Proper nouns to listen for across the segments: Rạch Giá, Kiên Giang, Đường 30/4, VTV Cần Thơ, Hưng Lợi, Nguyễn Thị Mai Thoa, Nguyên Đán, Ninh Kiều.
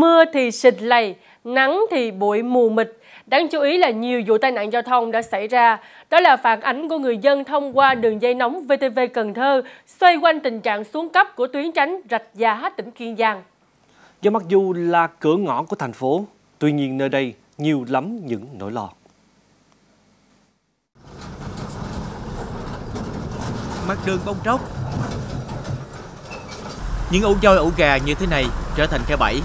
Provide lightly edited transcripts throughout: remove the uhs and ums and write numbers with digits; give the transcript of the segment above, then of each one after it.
mưa thì sịt lầy, nắng thì bụi mù mịt. Đáng chú ý là nhiều vụ tai nạn giao thông đã xảy ra. Đó là phản ánh của người dân thông qua đường dây nóng VTV Cần Thơ xoay quanh tình trạng xuống cấp của tuyến tránh Rạch Giá, tỉnh Kiên Giang. Do mặc dù là cửa ngõ của thành phố, tuy nhiên nơi đây nhiều lắm những nỗi lo. Mặt đường bong tróc, những ổ voi ổ gà như thế này trở thành cái bẫy.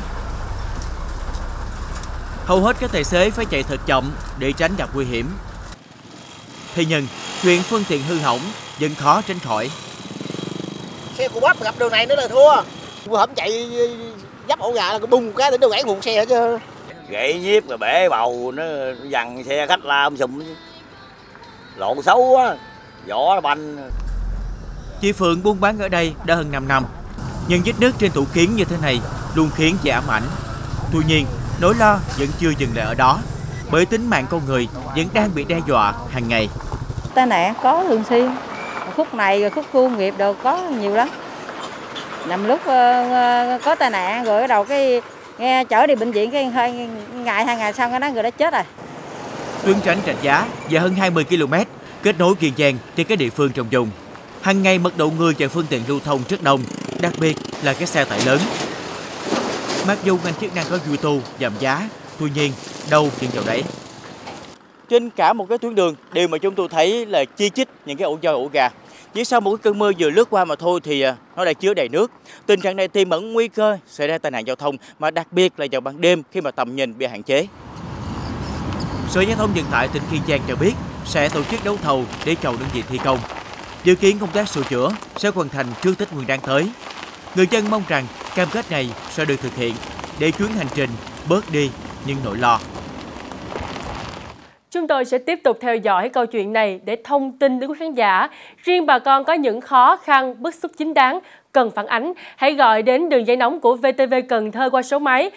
Hầu hết các tài xế phải chạy thật chậm để tránh gặp nguy hiểm. Thế nhưng, chuyện phương tiện hư hỏng vẫn khó tránh khỏi. Xe của bắp gặp đường này nữa là thua. Vừa hổng chạy dắp ổ gà là bung cái đến đâu gãy nguồn xe hết trơn. Gãy nhíp rồi bể bầu, nó dằn xe khách la sùm. Lộn xấu quá, vỏ banh. Chị Phượng buôn bán ở đây đã hơn 5 năm. Nhưng vết nứt trên tủ kiến như thế này luôn khiến chị ám ảnh. Tuy nhiên, nỗi lo vẫn chưa dừng lại ở đó, bởi tính mạng con người vẫn đang bị đe dọa hàng ngày. Tai nạn có thường xuyên, khúc này rồi khúc khu nghiệp đều có nhiều lắm. Nằm lúc có tai nạn rồi bắt đầu cái nghe chở đi bệnh viện cái hơi ngày hai ngày sau cái đó người đã chết rồi. Tuyến tránh Rạch Giá dài hơn 20 km kết nối Kiên Giang với các địa phương trong vùng. Hàng ngày mật độ người và phương tiện lưu thông rất đông, đặc biệt là các xe tải lớn. Mặc dù ngành chức năng có duy tu, giảm giá, tuy nhiên đâu chuyện vào đấy. Trên cả một cái tuyến đường, điều mà chúng tôi thấy là chi chít những cái ổ voi ổ gà. Chỉ sau một cái cơn mưa vừa lướt qua mà thôi thì nó đã chứa đầy nước. Tình trạng này tiềm ẩn nguy cơ xảy ra tai nạn giao thông, mà đặc biệt là vào ban đêm khi mà tầm nhìn bị hạn chế. Sở Giao thông Vận tải tỉnh Kiên Giang cho biết sẽ tổ chức đấu thầu để chọn đơn vị thi công. Dự kiến công tác sửa chữa sẽ hoàn thành trước Tết Nguyên Đán tới. Người dân mong rằng cam kết này sẽ được thực hiện để chuyến hành trình bớt đi những nỗi lo. Chúng tôi sẽ tiếp tục theo dõi câu chuyện này để thông tin đến quý khán giả. Riêng bà con có những khó khăn, bức xúc chính đáng cần phản ánh, hãy gọi đến đường dây nóng của VTV Cần Thơ qua số máy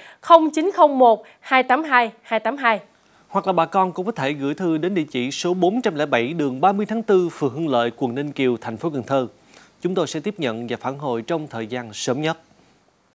0901 282 282. Hoặc là bà con cũng có thể gửi thư đến địa chỉ số 407 đường 30 tháng 4, phường Hưng Lợi, quận Ninh Kiều, thành phố Cần Thơ. Chúng tôi sẽ tiếp nhận và phản hồi trong thời gian sớm nhất.